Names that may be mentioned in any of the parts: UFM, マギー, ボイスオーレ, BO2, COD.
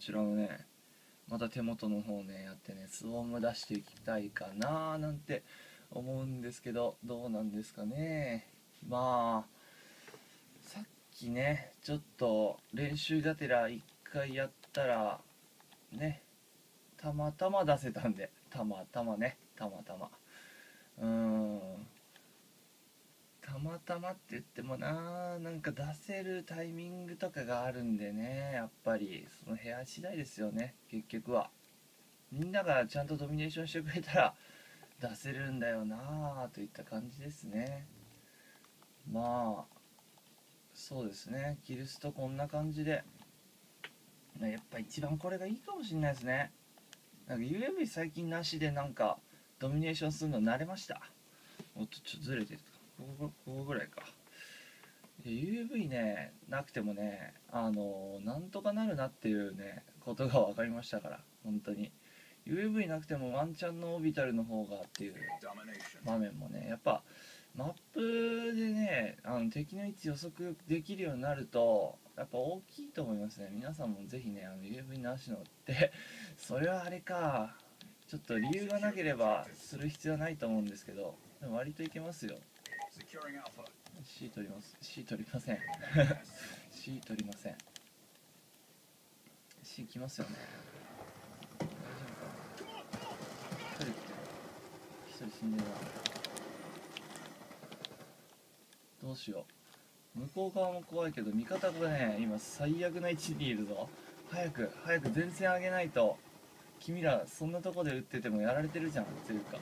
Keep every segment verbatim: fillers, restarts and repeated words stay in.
ちらのね、また手元の方ねやってね、つぼむ出していきたいかなーなんて思うんですけど、どうなんですかね。まあさっきねちょっと練習がてら一回やったらね、たまたま出せたんで、たまたまね、たまたまうーんたまたまって言ってもなー、なんか出せるタイミングとかがあるんでね、やっぱりその部屋次第ですよね。結局はみんながちゃんとドミネーションしてくれたら出せるんだよなーといった感じですね。まあそうですね、キルストこんな感じでやっぱ一番これがいいかもしれないですね。なんか ユーエムビー 最近なしでなんかドミネーションするの慣れました。おっとちょっとずれてるか、ここぐらいか。 ユーエーブイ ねなくてもね、あのなんとかなるなっていうねことが分かりましたから、本当に ユーエーブイ なくてもワンチャンのオービタルの方がっていう場面もね、やっぱマップでねあの敵の位置予測できるようになるとやっぱ大きいと思いますね。皆さんもぜひね ユーエーブイ なしのってそれはあれか、ちょっと理由がなければする必要はないと思うんですけど、でも割といけますよ。C 取ります C 取りませんC 取りません C 来ますよね。大丈夫かな、ひとり来てる、ひとり死んでるな、どうしよう。向こう側も怖いけど味方がね今最悪な位置にいるぞ。早く早く前線上げないと、君らそんなとこで撃っててもやられてるじゃんっていうか、や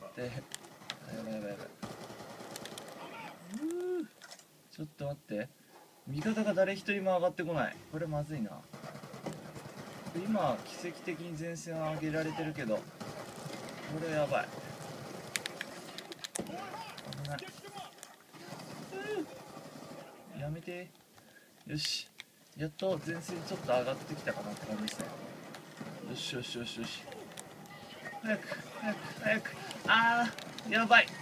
ばいやばいやばい。ちょっと待って、味方が誰一人も上がってこない、これまずいな。今奇跡的に前線を上げられてるけどこれやばい、危ない。やめて、よしやっと前線ちょっと上がってきたかなって感じですね。よしよしよしよし、早く早く早く、あーやばい、く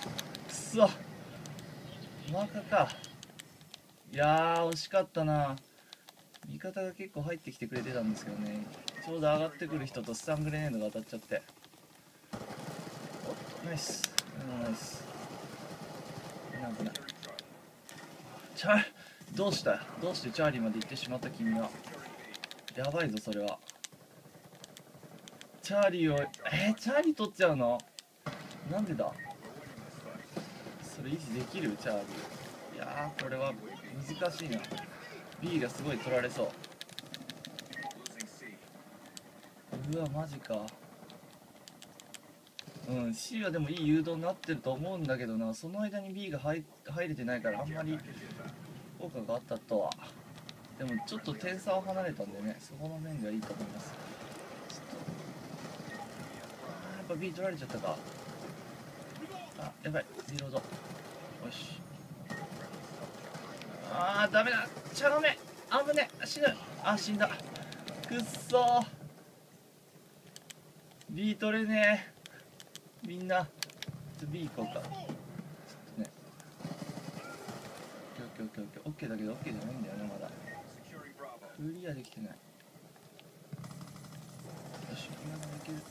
そマカか。いやー惜しかったな、味方が結構入ってきてくれてたんですけどね、ちょうど上がってくる人とスタングレネードが当たっちゃって。おっとナイスナイス、なんかなチャー、どうしたどうしてチャーリーまで行ってしまった君は、やばいぞそれは。チャーリーをえー、チャーリー取っちゃうの、なんでだそれ、維持できるチャーリー。いやーこれは難しいな、 B がすごい取られそう。うわマジか。うん C はでもいい誘導になってると思うんだけどな、その間に B が 入, 入れてないからあんまり効果があったとは。でもちょっと点差を離れたんでね、そこの面がいいと思います。やっぱ B 取られちゃったか、あやばいリロード、よし、あーダメだ、チャラメ危ね死ぬ、あ死んだ、くっそー B 取れねー、みんなちょっと B 行こうか、ちょっとね オーケーオーケーオーケー だけど オーケー じゃないんだよね、まだクリアできてない。よし今までいける、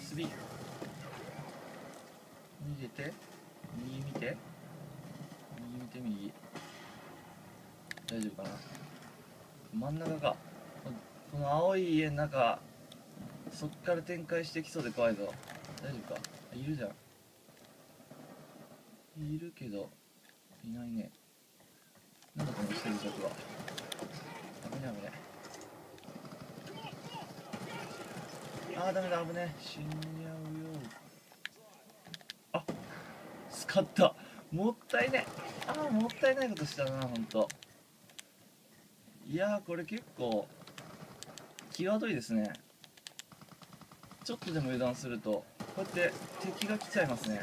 スリー逃げて右見て右見て右、大丈夫かな、真ん中か、この青い家の中そっから展開してきそうで怖いぞ。大丈夫か、いるじゃん、いるけどいないね、なんだこの戦略は、ダメだダメだ、あーダメだ危ねえ、死んじゃうよ。あっ使った、もったいねえ、あーもったいないことしたなほんと。いやーこれ結構際どいですね、ちょっとでも油断するとこうやって敵が来ちゃいますね。よ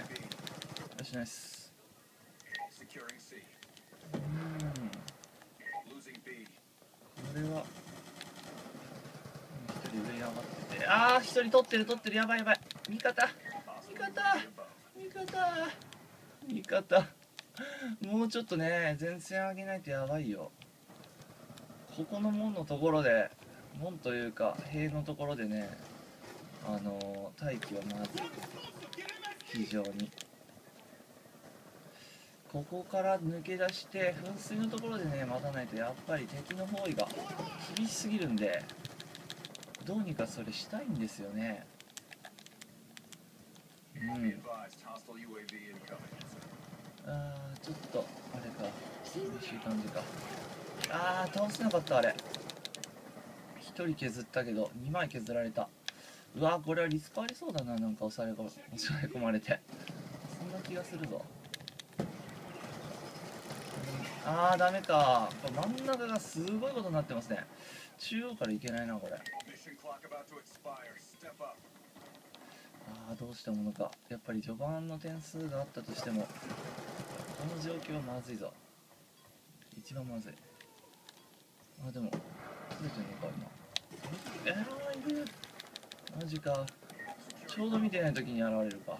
しナイス、うーんこれは一人上に上がって、あー一人取ってる取ってる、やばいやばい、味方味方味方味方、もうちょっとね前線上げないとやばいよ。ここの門のところで、門というか塀のところでね、あのー、待機を回って非常にここから抜け出して噴水のところでね待たないと、やっぱり敵の包囲が厳しすぎるんで、どうにかそれしたいんですよね。うん、あーちょっとあれか、いい感じか。あー倒せなかった。あれひとり削ったけどにまい削られた。うわー、これはリスクありそうだな。なんか押され込まれてそんな気がするぞ。あーダメか。真ん中がすごいことになってますね。中央からいけないなこれ。ああどうしたものか。やっぱり序盤の点数があったとしてもこの状況はまずいぞ。一番まずい。あでも取れてんのか今。えー、いる。マジか。ちょうど見てない時に現れるか。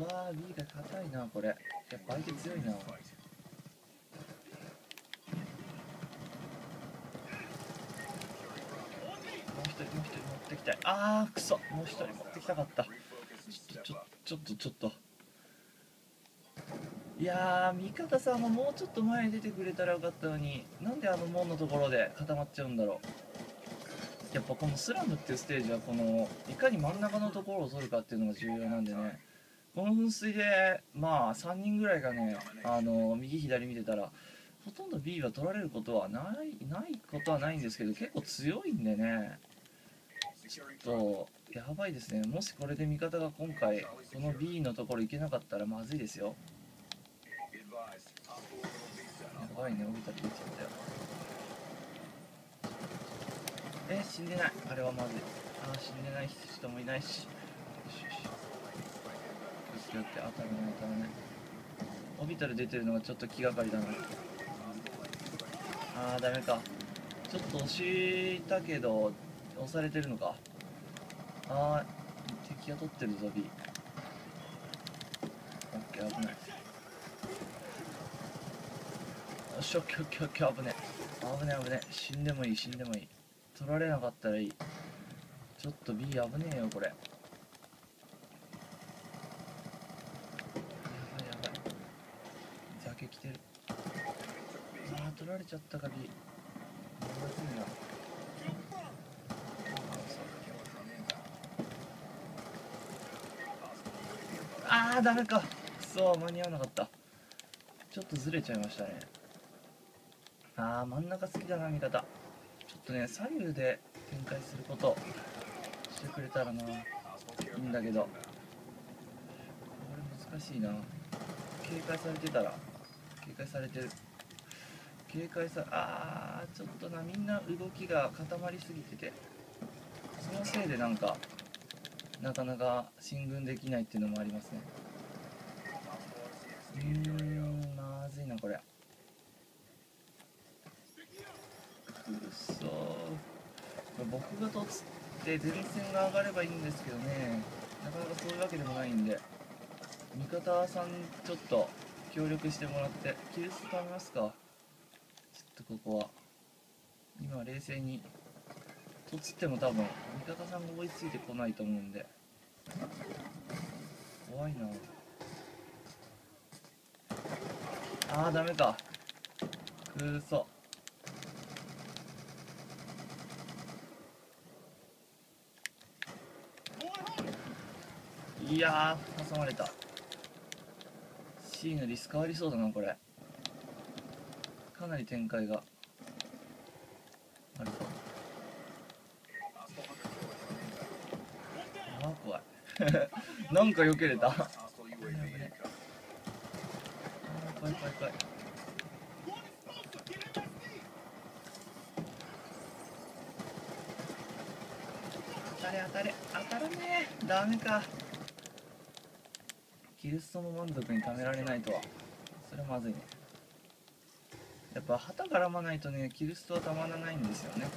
うわー B が硬いなこれ。やっぱ相手強いな。もう一人持ってきたい。あーくそ、もう一人持ってきたかった。ちょっとちょっとちょっといやー、味方さんももうちょっと前に出てくれたらよかったのに、なんであの門のところで固まっちゃうんだろう。やっぱこのスラムっていうステージはこのいかに真ん中のところを取るかっていうのが重要なんでね、この噴水でまあさんにんぐらいがね、あの右左見てたらほとんど B は取られることはないないことはないんですけど、結構強いんでね、ちょっとやばいですね。もしこれで味方が今回この B のところ行けなかったらまずいですよ。やばいね、帯たち行っちゃったよ。え死んでない。あれはまずい。あ死んでない人もいないし、よしよし気をつけて。当たらない当たらない。オビタル出てるのがちょっと気がかりだな。あーダメか。ちょっと押したけど押されてるのか。あー敵が取ってるぞ B。 オッケー危ない。よしオッケーオッケーオッケー。危ね危ね危ね。死んでもいい死んでもいい。取られなかったらいい。ちょっと B 危ねえよこれ。やばいやばい。ザケ来てる。あー取られちゃったか B。 まずいな。あーダメか。そう間に合わなかった。ちょっとずれちゃいましたね。あー真ん中好きだな味方。ちょっとね左右で展開することしてくれたらないいんだけど、これ難しいな。警戒されてたら警戒されてる警戒さあーちょっとな、みんな動きが固まりすぎてて、そのせいでなんかなかなか進軍できないっていうのもありますね。うーんまずいなこれ。うっそー、僕が取って前線が上がればいいんですけどね、なかなかそういうわけでもないんで、味方さんちょっと協力してもらってキルス食べますか。ちょっとここは今冷静にとつっても多分味方さんが追いついてこないと思うんで怖いな。あーダメか。くーそ。いやー挟まれた。 C のリスクありそうだなこれ。かなり展開があるぞ。怖いなんか避けれた怖い怖い怖い。当たれ当たれ当たらねえ。ダメか。キルストも満足にためられないとは、それはまずいね。やっぱ旗絡まないとねキルストはたまらないんですよね。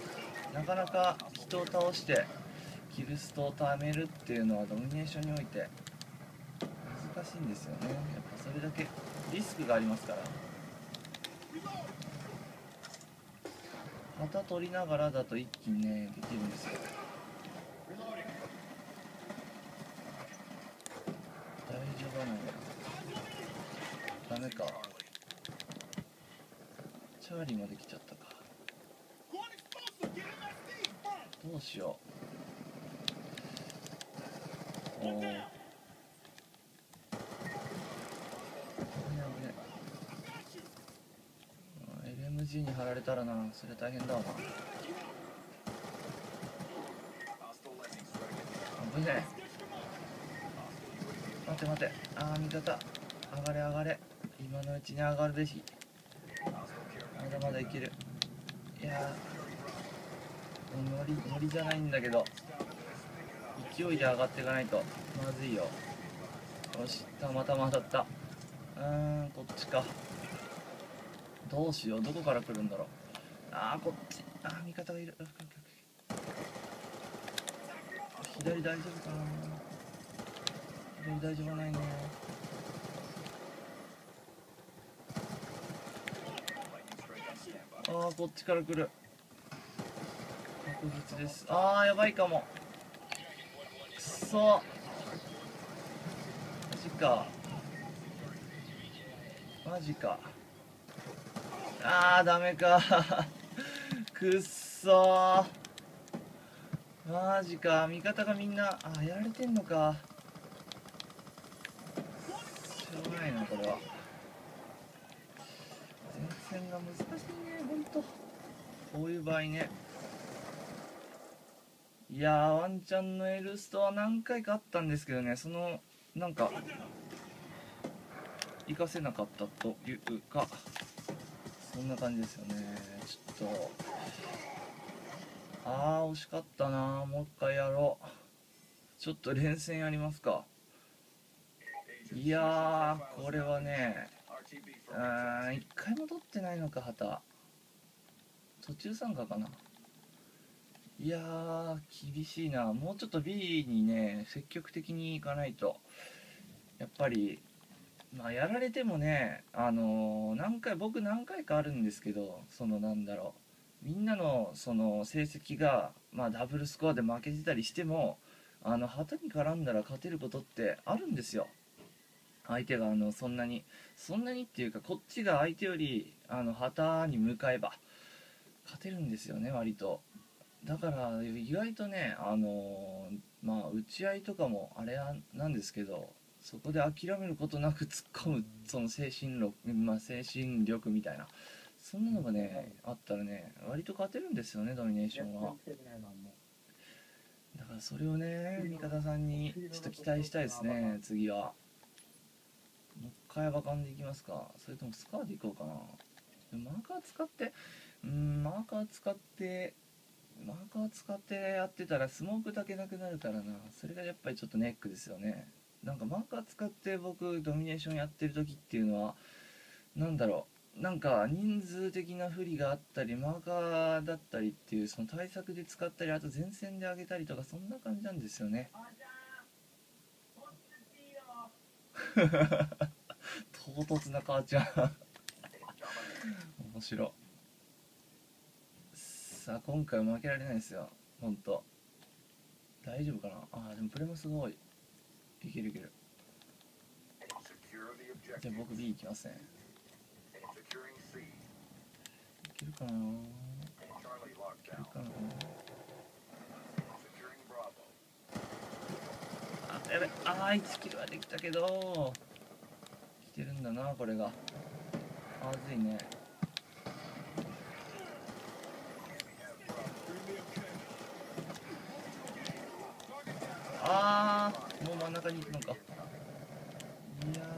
なかなか人を倒してキルストを貯めるっていうのはドミネーションにおいて難しいんですよね。やっぱそれだけリスクがありますから。型取りながらだと一気にねできるんですよ。大丈夫なの？ダメか。チャーリーもできちゃったか。どうしよう。おお。危ない危ない。エルエムジー に貼られたらな、それ大変だわな。危ない。待て待て。ああ味方。上がれ上がれ。今のうちに上がるべし。まだまだいける。いやー。ノリノリじゃないんだけど勢いで上がっていかないとまずいよ。よし、たまたま当たった。うーん、こっちか。どうしよう、どこから来るんだろう。あー、こっち。あー、味方がいる。左大丈夫かな。左大丈夫はないね。あー、こっちから来る。です。あー、やばいかも。くそ、マジかマジか。あー、ダメかくっそー、マジか。味方がみんな、あ、やられてんのか。しょうがないな、これは。前線が難しいね、ほんと。こういう場合ね。いやー、ワンチャンのエルストは何回かあったんですけどね、そのなんか活かせなかったというか、そんな感じですよね。ちょっと、あー、惜しかったな。もう一回やろう。ちょっと連戦やりますか。いやー、これはね、うーん、一回も取ってないのか。旗途中参加かな。いやー、厳しいな。もうちょっと B にね積極的にいかないと。やっぱり、まあ、やられてもね、あのー、何回僕何回かあるんですけど、そのなんだろう、みんなのその成績が、まあ、ダブルスコアで負けてたりしても、あの旗に絡んだら勝てることってあるんですよ。相手があのそんなにそんなにっていうか、こっちが相手よりあの旗に向かえば勝てるんですよね、割と。だから意外とね、あのー、まあ打ち合いとかもあれなんですけど、そこで諦めることなく突っ込む、その精神力、まあ、精神力みたいな、そんなのがねあったらね、割と勝てるんですよね、ドミネーションは。だからそれをね、味方さんにちょっと期待したいですね。次はもう一回バカンでいきますか、それともスカーでいこうかな。マーカー使って、うーん、マーカー使ってマーカー使ってやってたらスモークだけなくなるからな。それがやっぱりちょっとネックですよね。なんかマーカー使って僕ドミネーションやってる時っていうのは、なんだろう、なんか人数的な不利があったり、マーカーだったりっていう、その対策で使ったり、あと前線で上げたりとか、そんな感じなんですよね唐突な母ちゃん面白い。さあ、今回負けられないですよ、ほんと。大丈夫かな。ああ、でもプレもすごい。いけるいける。じゃあ僕 B いきますね。いけるかな、いけるかな。あ、やべ。ああ、いちキルはできたけど、来てるんだな、これが。まずいね。あー、もう真ん中に行くのか。や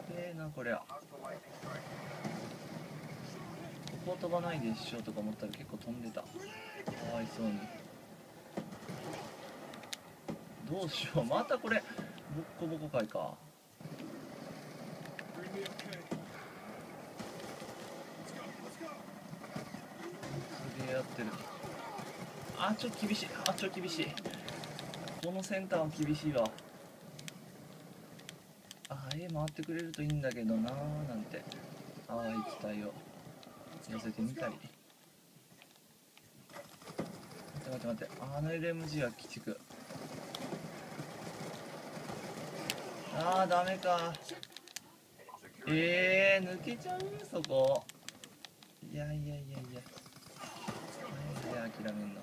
べえな、こりゃ。ここ飛ばないでしょとか思ったら結構飛んでた。かわいそうに。どうしよう、またこれボッコボコかいか。すげえやってる。あ、ちょっと厳しい。あ、ちょっと厳しい。このセンターは厳しいわ。あー、 A 回ってくれるといいんだけどなー、なんて淡い期待を寄せてみたり。待って待って、あの エルエムジー はきつく。ああダメか。えー、抜けちゃうそこ。いやいやいやいや、なんで諦めんの。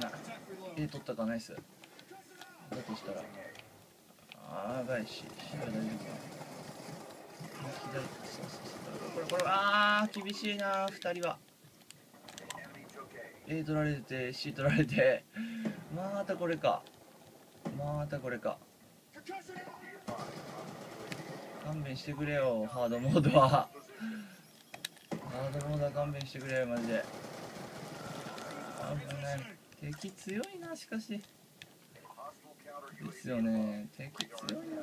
な、え取ったかナイス。だとしたらあー、やばいし、シーは大丈夫か。左、そうそうそう、これこれ、あー厳しいなー、ふたりは。A 取られて、C 取られて、またこれか、またこれか。勘弁してくれよ、ハードモードは。ハードモードは勘弁してくれよ、マジで。危ない。敵強いな、しかし。ですよね、敵強いな。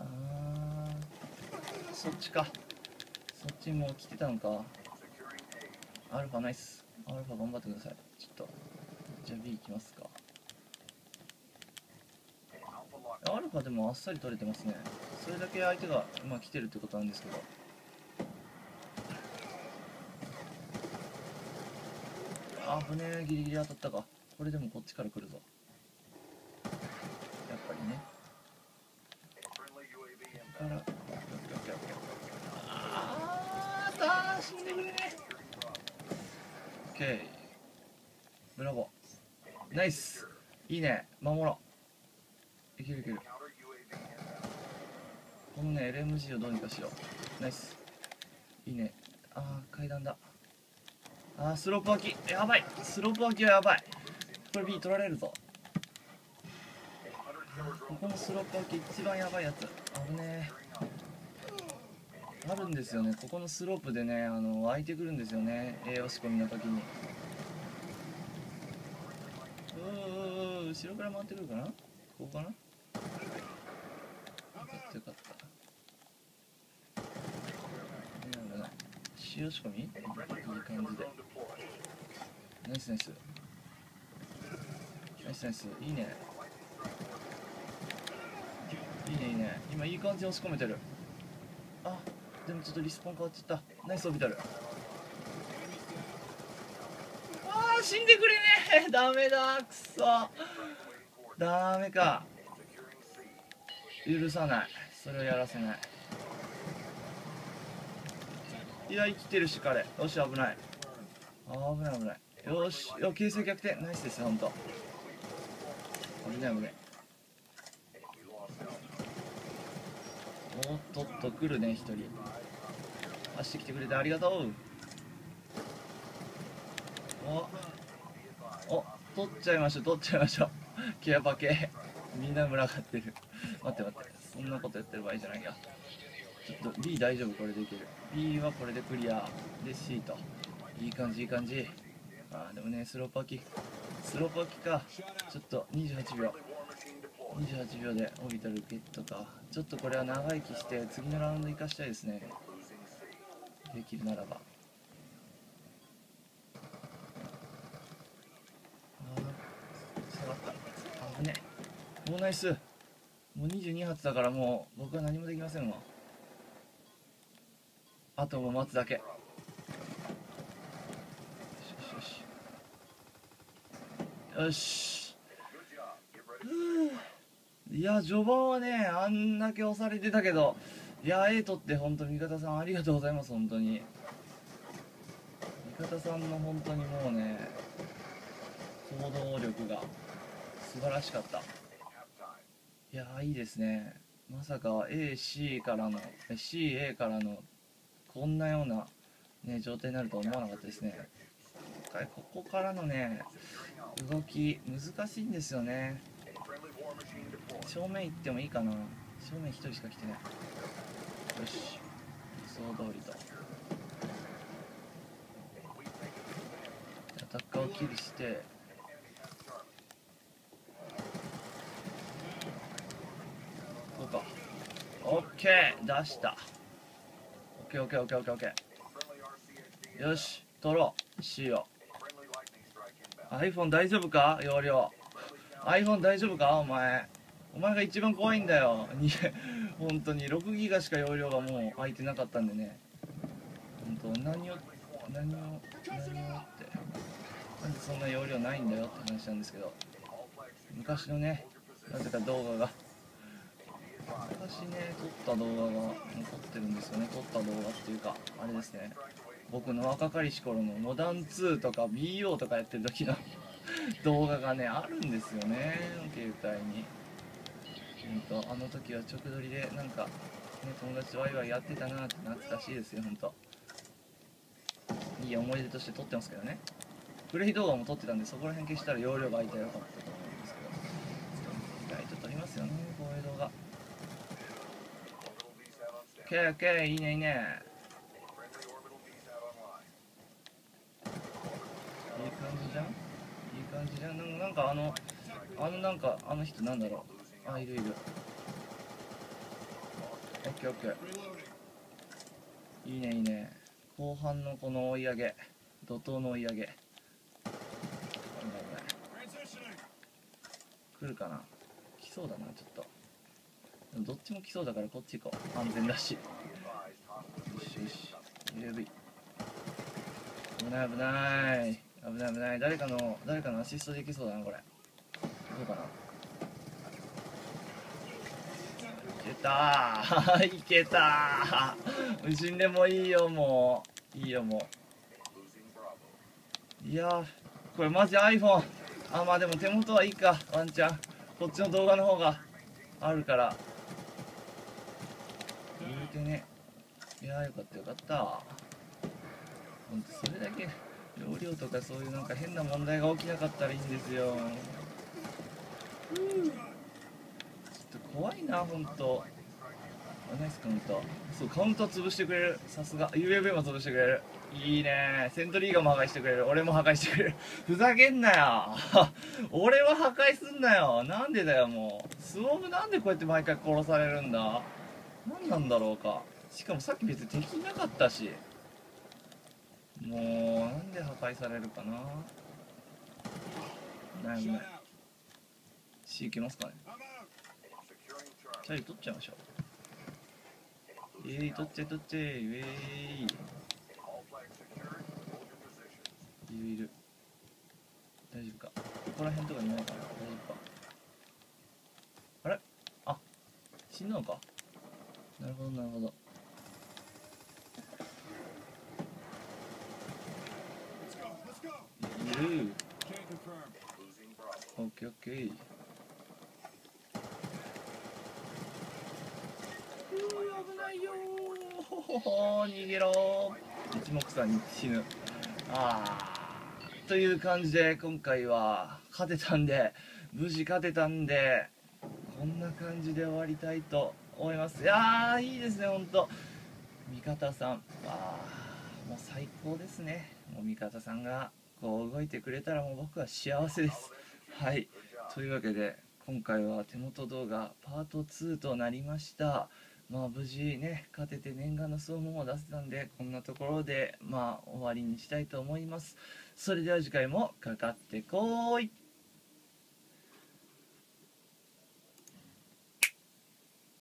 ああ、そっちか。そっちもう来てたのか。アルファナイス。アルファ頑張ってください。ちょっと。じゃあ B 行きますか。アルファでもあっさり取れてますね。それだけ相手が今来てるってことなんですけど。あぶねえ、ギリギリ当たったか。これでもこっちから来るぞ。やっぱりね。あら、あーたー、死んでくれ。オッケー。ブラボー。ナイス。いいね。守ろう。いけるいける。このね エルエムジー をどうにかしよう。ナイス、いいね。あー階段だ。あースロープ脇やばい、スロープ脇はやばい。これ B 取られるぞ。ここのスロープ脇一番やばいやつ。危ねー、あるんですよね、ここのスロープでね、あの湧いてくるんですよね、A 押し込みの時に。うー、後ろから回ってくるかな、ここかな。よかった。塩仕込みいい感じで。ナイスナイスナイスナイス、いいねいいねいいね。今いい感じで押し込めてる。あでもちょっとリスポン変わっちゃった。ナイスオビタル。あー死んでくれねー。ダメだ、くそダメか。許さない、それをやらせない。いや生きてるし彼。よし危ない危ない危ない。よしよ、形勢逆転、ナイスですよ。ほんと危ない危ない。おっとっと来るね、一人走ってきてくれてありがとう。おお、取っちゃいましょう取っちゃいましょう。ケアパケみんな群がってる。待って待って、そんなことやってる場合じゃないよ。ちょっと B 大丈夫、これでいける。 B はこれでクリアで C と、いい感じいい感じ。あーでもね、スローパーキスローパーキか。ちょっとにじゅうはちびょうにじゅうはちびょうでオビタルゲットか。ちょっとこれは長生きして次のラウンド生かしたいですね、できるならば。あー下がった、危ねえ。もうナイス、もうにじゅうにはつだからもう僕は何もできませんわ。あともう待つだけ。よしよしよしよし。いや序盤はねあんだけ押されてたけど、いや A 取って本当味方さんありがとうございます。本当に味方さんの本当にもうね行動力が素晴らしかった。いやーいいですね。まさか エーシー からの シーエー からのこんなような、ね、状態になるとは思わなかったですね。ここからのね動き難しいんですよね。正面行ってもいいかな。正面ひとりしか来てない。よし予想通りとアタッカーをキルして、こうか。オッケー出した。オッケーオッケーオッケーオッケーオッケー。よし取ろう C を。 iPhone 大丈夫か、容量 iPhone 大丈夫か。お前おお前が一番怖いんだよ。本当にろくギガしか容量がもう空いてなかったんでね。本当何を何を何をってなんでそんな容量ないんだよって話なんですけど、昔のねなぜか動画が昔ね撮った動画が残ってるんですよね。撮った動画っていうかあれですね、僕の若かりし頃のモダンツーとか ビーオー とかやってる時の動画がねあるんですよね、携帯に。ほんとあの時は直撮りでなんか、ね、友達とワイワイやってたなって懐かしいですよ。ほんといい思い出として撮ってますけどね。プレイ動画も撮ってたんで、そこら辺消したら容量が空いたらよかったと思うんですけど、意外と撮りますよねこういう動画。オッケーオッケー、いいねいいね。いい感じじゃんいい感じじゃん。なんかなんかあのあのなんかあの人なんだろう、あいるいる。オッケーオッケー、いいねいいね。後半のこの追い上げ、怒涛の追い上げ、来るかな、来そうだな。ちょっとどっちも来そうだからこっち行こう、安全だし。よしよし、エルブイ。危ない危ない危ない危ない。誰かの誰かのアシストできそうだなこれ。どうかな、いけたーいけたー。死んでもいいよ、もういいよもう。いやーこれマジ iPhone。 あまあでも手元はいいか、ワンちゃんこっちの動画の方があるから言うてね。いやーよかったよかった。ほんとそれだけ容量とかそういうなんか変な問題が起きなかったらいいんですよ。ちょっと怖いなほんと。ナイスカウント。そうカウント潰してくれる、さすが ユーエフエム も潰してくれる。いいねー。セントリーガーも破壊してくれる、俺も破壊してくれる。ふざけんなよ俺は破壊すんなよ。なんでだよもうスウォームなんでこうやって毎回殺されるんだ、何なんだろうか。しかもさっき別に敵いなかったし、もうなんで破壊されるかな。ないない C いけますかね。チャリ取っちゃいましょう。イエーイ、取っちゃい取っちゃい、イエーイ。いるいる、大丈夫か。ここら辺とかにないかな、大丈夫か。あれあ死んだのか、なるほどなるほど。いる。オッケーオッケー。危ないよー。ほほほー、逃げろー。一目散に死ぬ。あーという感じで今回は勝てたんで、無事勝てたんでこんな感じで終わりたいと思います。いやーいいですねほんと味方さん、あーもう最高ですね。もう味方さんがこう動いてくれたらもう僕は幸せです。はい、というわけで今回は手元動画パートツーとなりました。まあ無事ね勝てて念願の総合を出せたんで、こんなところでまあ終わりにしたいと思います。それでは次回もかかってこーい。